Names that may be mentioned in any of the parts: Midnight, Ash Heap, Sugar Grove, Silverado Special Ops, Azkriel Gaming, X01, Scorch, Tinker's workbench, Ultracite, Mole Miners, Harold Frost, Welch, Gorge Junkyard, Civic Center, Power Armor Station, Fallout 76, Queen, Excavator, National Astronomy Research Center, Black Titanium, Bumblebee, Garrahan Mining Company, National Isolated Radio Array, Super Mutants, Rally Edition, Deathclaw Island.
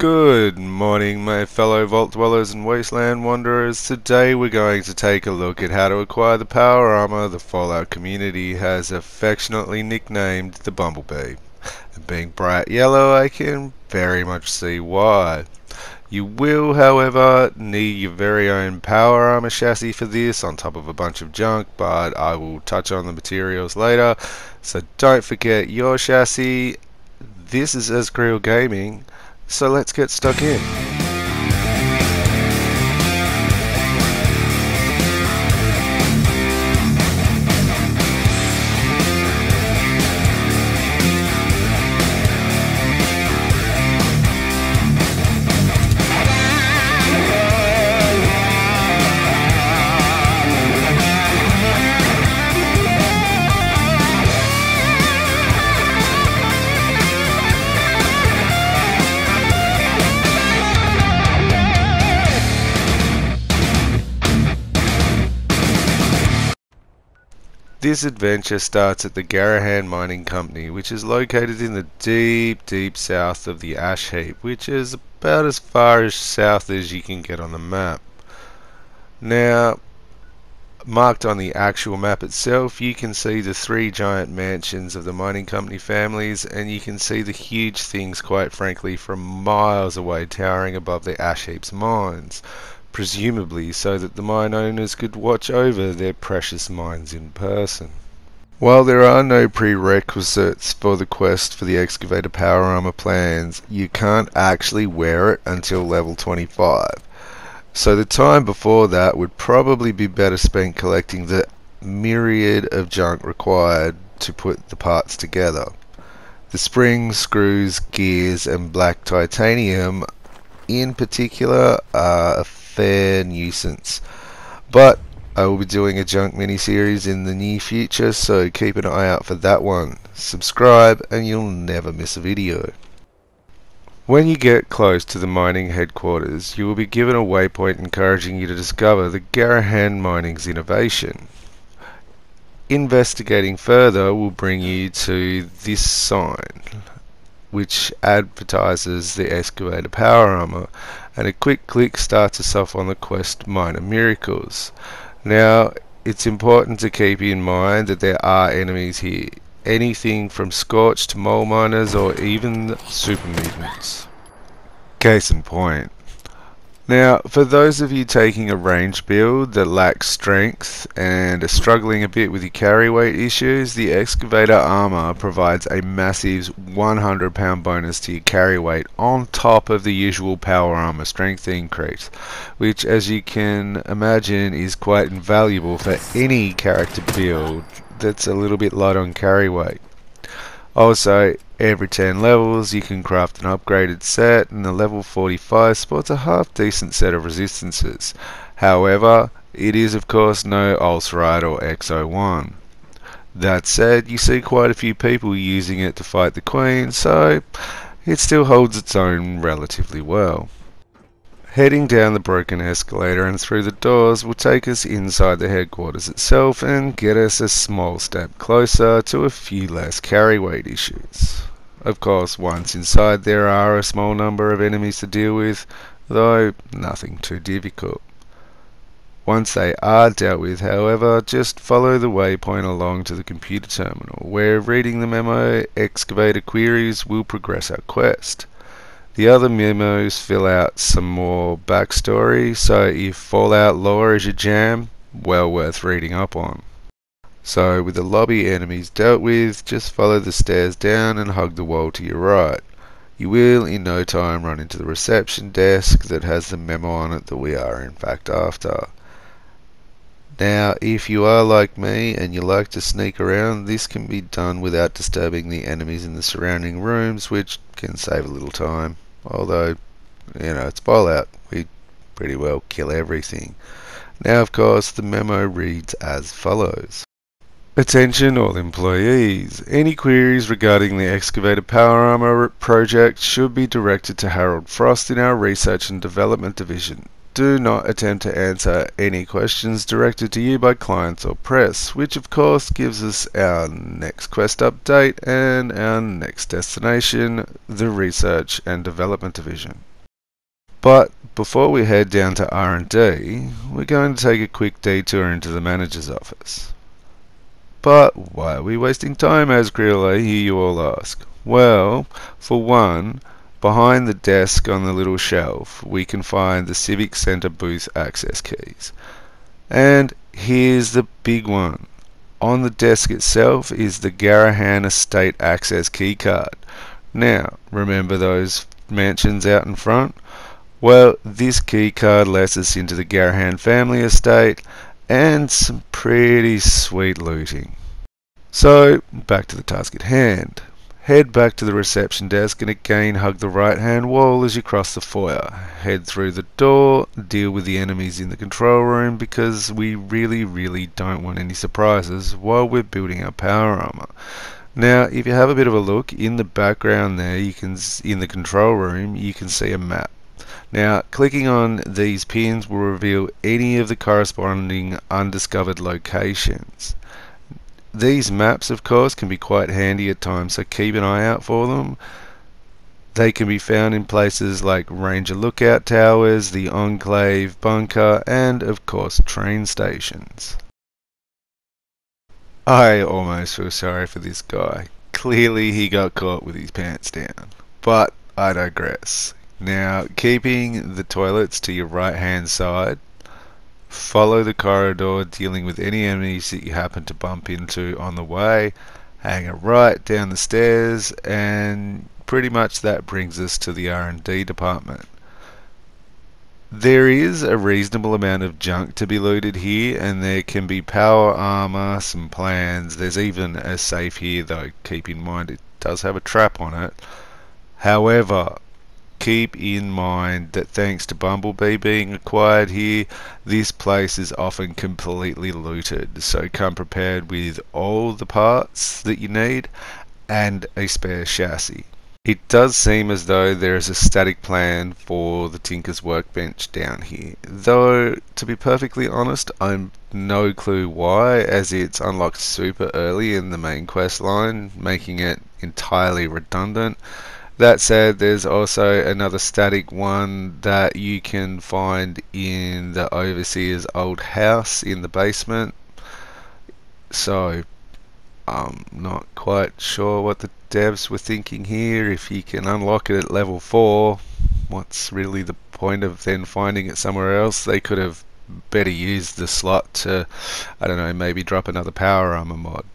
Good morning, my fellow vault dwellers and wasteland wanderers. Today we're going to take a look at how to acquire the power armor the Fallout community has affectionately nicknamed the Bumblebee. And being bright yellow, I can very much see why. You will, however, need your very own power armor chassis for this on top of a bunch of junk, but I will touch on the materials later, so don't forget your chassis. This is Azkriel Gaming. So let's get stuck in. This adventure starts at the Garrahan Mining Company, which is located in the deep south of the Ash Heap, which is about as far as south as you can get on the map. Now, marked on the actual map itself, you can see the three giant mansions of the mining company families, and you can see the huge things, quite frankly, from miles away towering above the Ash Heap's mines. Presumably so that the mine owners could watch over their precious mines in person. While there are no prerequisites for the quest for the Excavator power armor plans, you can't actually wear it until level 25. So the time before that would probably be better spent collecting the myriad of junk required to put the parts together. The springs, screws, gears, and black titanium in particular are a fair nuisance, but I will be doing a junk mini-series in the near future, so keep an eye out for that one. Subscribe and you'll never miss a video. When you get close to the mining headquarters, you will be given a waypoint encouraging you to discover the Garrahan Mining's innovation. Investigating further will bring you to this sign, which advertises the Excavator power armor, and a quick click starts us off on the quest Minor Miracles. Now, it's important to keep in mind that there are enemies here, anything from Scorch to Mole Miners or even Super Mutants. Case in point. Now, for those of you taking a range build that lacks strength and are struggling a bit with your carry weight issues, the Excavator armor provides a massive 100-pound bonus to your carry weight on top of the usual power armor strength increase, which, as you can imagine, is quite invaluable for any character build that's a little bit light on carry weight. Also, every 10 levels you can craft an upgraded set, and the level 45 sports a half decent set of resistances. However, it is of course no Ultracite or X01. That said, you see quite a few people using it to fight the Queen, so it still holds its own relatively well. Heading down the broken escalator and through the doors will take us inside the headquarters itself and get us a small step closer to a few less carry weight issues. Of course, once inside there are a small number of enemies to deal with, though nothing too difficult. Once they are dealt with, however, just follow the waypoint along to the computer terminal, where reading the memo, Excavator queries will progress our quest. The other memos fill out some more backstory, so if Fallout lore is your jam, well worth reading up on. So with the lobby enemies dealt with, just follow the stairs down and hug the wall to your right. You will in no time run into the reception desk that has the memo on it that we are in fact after. Now, if you are like me and you like to sneak around, this can be done without disturbing the enemies in the surrounding rooms, which can save a little time. Although, you know, it's Fallout. We pretty well kill everything. Now, of course, the memo reads as follows. Attention all employees. Any queries regarding the Excavator Power Armor project should be directed to Harold Frost in our Research and Development Division. Do not attempt to answer any questions directed to you by clients or press, which of course gives us our next quest update and our next destination, the Research and Development Division. But before we head down to R&D, we're going to take a quick detour into the manager's office. But why are we wasting time, Azkriel, I hear you all ask? Well, for one, behind the desk on the little shelf, we can find the Civic Center booth access keys. And here's the big one. On the desk itself is the Garrahan Estate access key card. Now, remember those mansions out in front? Well, this key card lets us into the Garrahan family estate and some pretty sweet looting. So, back to the task at hand. Head back to the reception desk and again hug the right-hand wall as you cross the foyer. Head through the door, deal with the enemies in the control room because we really don't want any surprises while we're building our power armor. Now, if you have a bit of a look, in the background there, you can, in the control room, you can see a map. Now, clicking on these pins will reveal any of the corresponding undiscovered locations. These maps, of course, can be quite handy at times, so keep an eye out for them. They can be found in places like Ranger Lookout Towers, the Enclave, Bunker, and, of course, train stations. I almost feel sorry for this guy. Clearly he got caught with his pants down. But I digress. Now, keeping the toilets to your right-hand side, follow the corridor, dealing with any enemies that you happen to bump into on the way, hang a right down the stairs, and pretty much that brings us to the R&D department. There is a reasonable amount of junk to be looted here, and there can be power armor, some plans, there's even a safe here, though keep in mind it does have a trap on it. However, keep in mind that thanks to Bumblebee being acquired here, this place is often completely looted, so come prepared with all the parts that you need and a spare chassis. It does seem as though there is a static plan for the Tinker's workbench down here, though to be perfectly honest I'm no clue why, as it's unlocked super early in the main quest line, making it entirely redundant. That said, there's also another static one that you can find in the Overseer's old house in the basement. So, I'm not quite sure what the devs were thinking here. If you can unlock it at level 4, what's really the point of then finding it somewhere else? They could have better used the slot to, I don't know, maybe drop another power armor mod.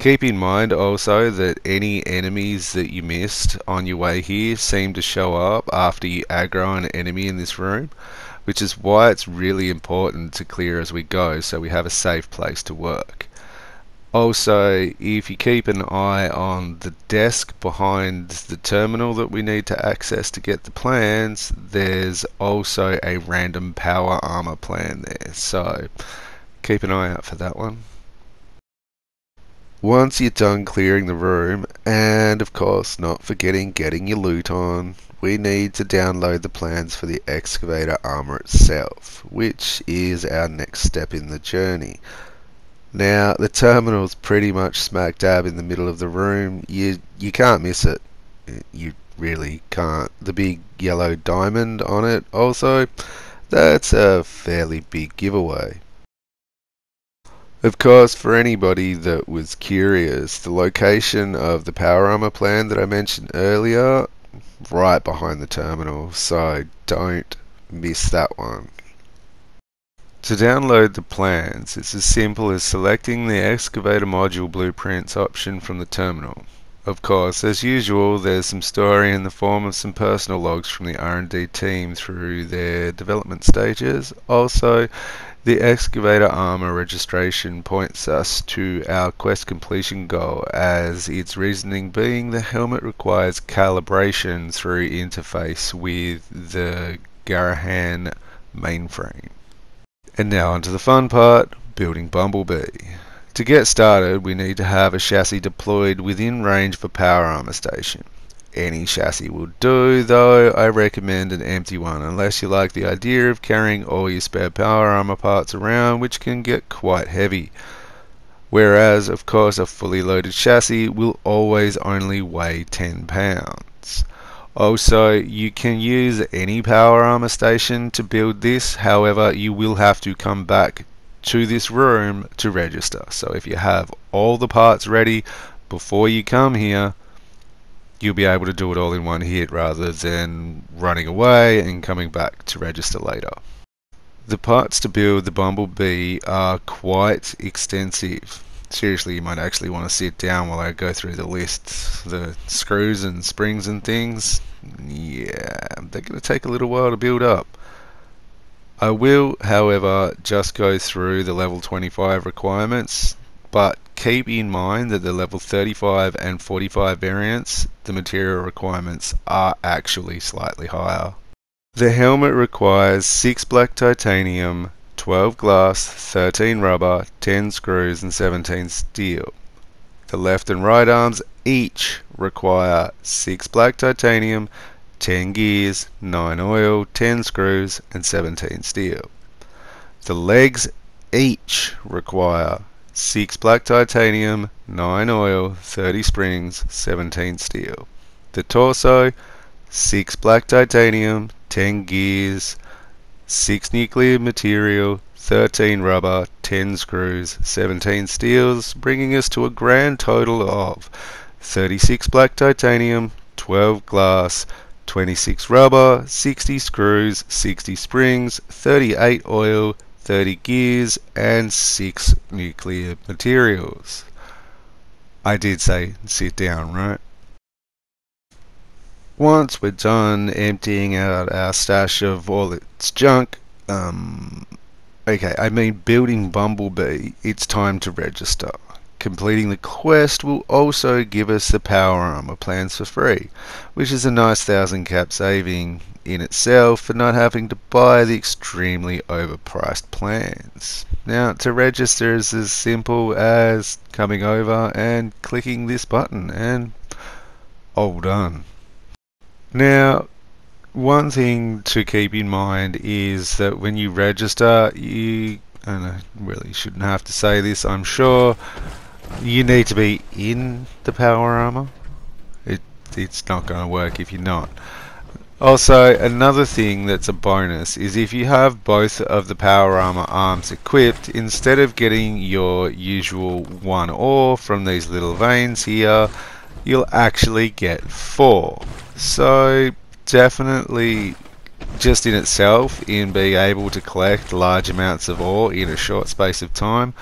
Keep in mind also that any enemies that you missed on your way here seem to show up after you aggro an enemy in this room, which is why it's really important to clear as we go so we have a safe place to work. Also, if you keep an eye on the desk behind the terminal that we need to access to get the plans, there's also a random power armor plan there, so keep an eye out for that one. Once you're done clearing the room, and of course not forgetting getting your loot on, we need to download the plans for the excavator armor itself, which is our next step in the journey. Now, the terminal's pretty much smack dab in the middle of the room. You can't miss it. You really can't. The big yellow diamond on it also, that's a fairly big giveaway. Of course, for anybody that was curious, the location of the power armor plan that I mentioned earlier, right behind the terminal, so don't miss that one. To download the plans, it's as simple as selecting the excavator module blueprints option from the terminal. Of course, as usual, there's some story in the form of some personal logs from the R&D team through their development stages. Also, the excavator armor registration points us to our quest completion goal, as its reasoning being the helmet requires calibration through interface with the Garrahan mainframe. And now onto the fun part, building Bumblebee. To get started, we need to have a chassis deployed within range of a power armor station. Any chassis will do, though I recommend an empty one unless you like the idea of carrying all your spare power armor parts around, which can get quite heavy. Whereas, of course, a fully loaded chassis will always only weigh 10 pounds. Also, you can use any power armor station to build this, however, you will have to come back to this room to register. So if you have all the parts ready before you come here, you'll be able to do it all in one hit rather than running away and coming back to register later. The parts to build the Bumblebee are quite extensive. Seriously, you might actually want to sit down while I go through the list. The screws and springs and things, yeah, they're going to take a little while to build up. I will, however, just go through the level 25 requirements, but keep in mind that the level 35 and 45 variants, the material requirements are actually slightly higher. The helmet requires 6 black titanium, 12 glass, 13 rubber, 10 screws and 17 steel. The left and right arms each require 6 black titanium, 10 gears, 9 oil, 10 screws and 17 steel. The legs each require 6 black titanium, 9 oil, 30 springs, 17 steel. The torso, 6 black titanium, 10 gears, 6 nuclear material, 13 rubber, 10 screws, 17 steels, bringing us to a grand total of 36 black titanium, 12 glass, 26 rubber, 60 screws, 60 springs, 38 oil, 30 gears, and 6 nuclear materials. I did say sit down, right? Once we're done emptying out our stash of all its junk, building Bumblebee, it's time to register. Completing the quest will also give us the power armor plans for free, which is a nice 1,000 cap saving in itself for not having to buy the extremely overpriced plans. Now, to register is as simple as coming over and clicking this button, and all done. Now, one thing to keep in mind is that when you register, and I really shouldn't have to say this, I'm sure, you need to be in the power armor. It's not going to work if you're not. Also, another thing that's a bonus is if you have both of the power armor arms equipped, instead of getting your usual one ore from these little veins here, you'll actually get 4. So definitely, just in itself, in being able to collect large amounts of ore in a short space of time,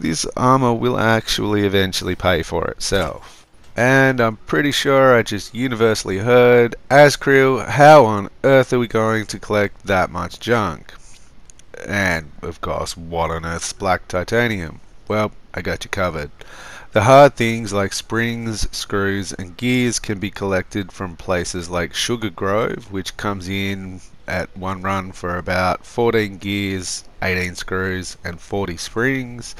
this armor will actually eventually pay for itself. And I'm pretty sure I just universally heard, Azkriel, how on earth are we going to collect that much junk? And of course, what on earth's black titanium? Well, I got you covered. The hard things like springs, screws and gears can be collected from places like Sugar Grove, which comes in at one run for about 14 gears, 18 screws and 40 springs.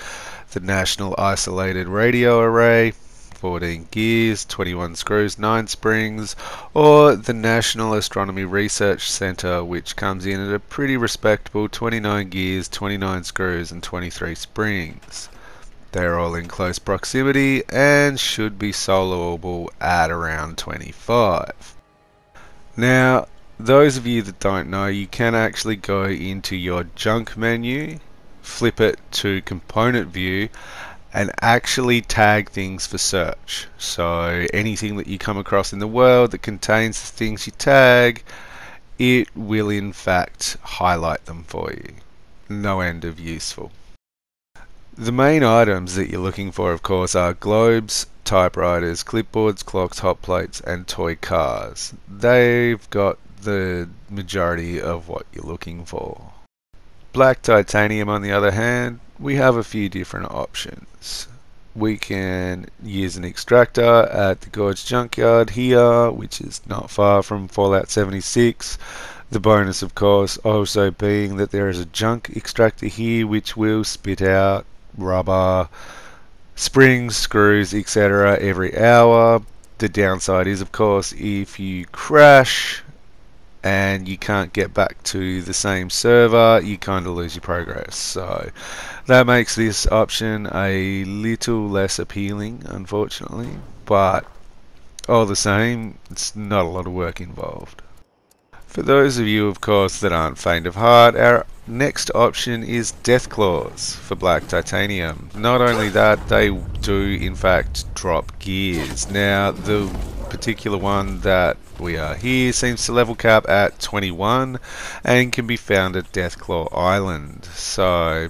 The National Isolated Radio Array, 14 gears, 21 screws, 9 springs. Or the National Astronomy Research Center, which comes in at a pretty respectable 29 gears, 29 screws and 23 springs. They're all in close proximity and should be soloable at around 25. Now, those of you that don't know, you can actually go into your junk menu, flip it to component view, and actually tag things for search. So anything that you come across in the world that contains the things you tag, it will in fact highlight them for you. No end of useful. The main items that you're looking for, of course, are globes, typewriters, clipboards, clocks, hot plates and toy cars. They've got the majority of what you're looking for. Black titanium, on the other hand, we have a few different options. We can use an extractor at the Gorge Junkyard here, which is not far from Fallout 76. The bonus, of course, also being that there is a junk extractor here which will spit out rubber, springs, screws, etc. every hour, The downside is, of course, if you crash and you can't get back to the same server, you kind of lose your progress. So that makes this option a little less appealing, unfortunately, but all the same, it's not a lot of work involved. For those of you, of course, that aren't faint of heart, our next option is Deathclaws for Black Titanium. Not only that, they do in fact drop gears. Now, the particular one that we are here seems to level cap at 21 and can be found at Deathclaw Island. So,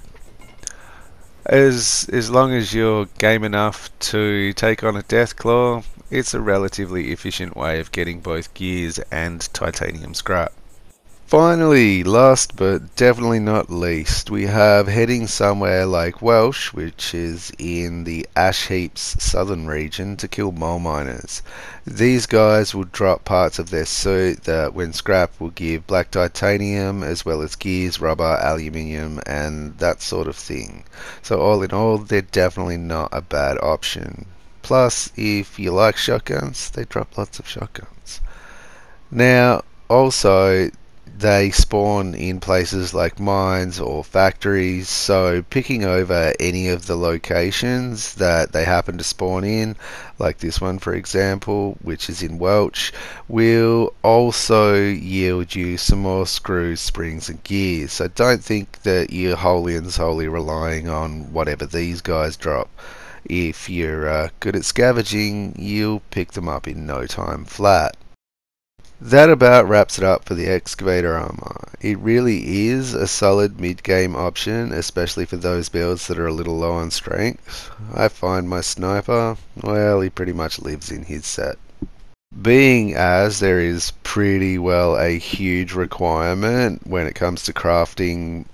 as long as you're game enough to take on a Deathclaw, it's a relatively efficient way of getting both gears and titanium scrap. Finally, last but definitely not least, we have heading somewhere like Welch, which is in the Ash Heap's southern region, to kill Mole Miners. These guys will drop parts of their suit that, when scrapped, will give black titanium as well as gears, rubber, aluminium and that sort of thing. So all in all, they're definitely not a bad option. Plus, if you like shotguns, they drop lots of shotguns. Now, also, they spawn in places like mines or factories, so picking over any of the locations that they happen to spawn in, like this one for example, which is in Welch, will also yield you some more screws, springs and gears. So don't think that you're wholly and solely relying on whatever these guys drop. If you're good at scavenging, you'll pick them up in no time flat. That about wraps it up for the Excavator armor. It really is a solid mid-game option, especially for those builds that are a little low on strength. I find my sniper, well, he pretty much lives in his set. Being as there is pretty well a huge requirement when it comes to crafting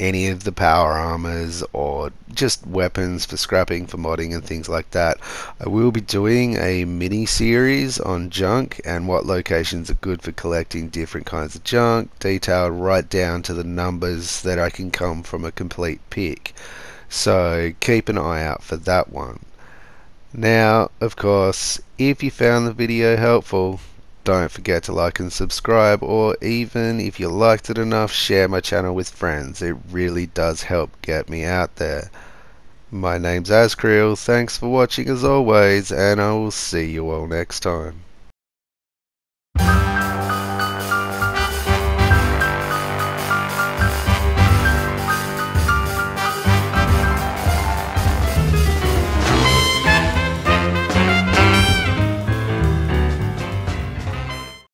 any of the power armors or just weapons for scrapping, for modding and things like that, I will be doing a mini series on junk and what locations are good for collecting different kinds of junk, detailed right down to the numbers that I can come from a complete pick. So keep an eye out for that one. Now, of course, if you found the video helpful, don't forget to like and subscribe, or even if you liked it enough, share my channel with friends. It really does help get me out there. My name's Azkriel, thanks for watching as always, and I will see you all next time.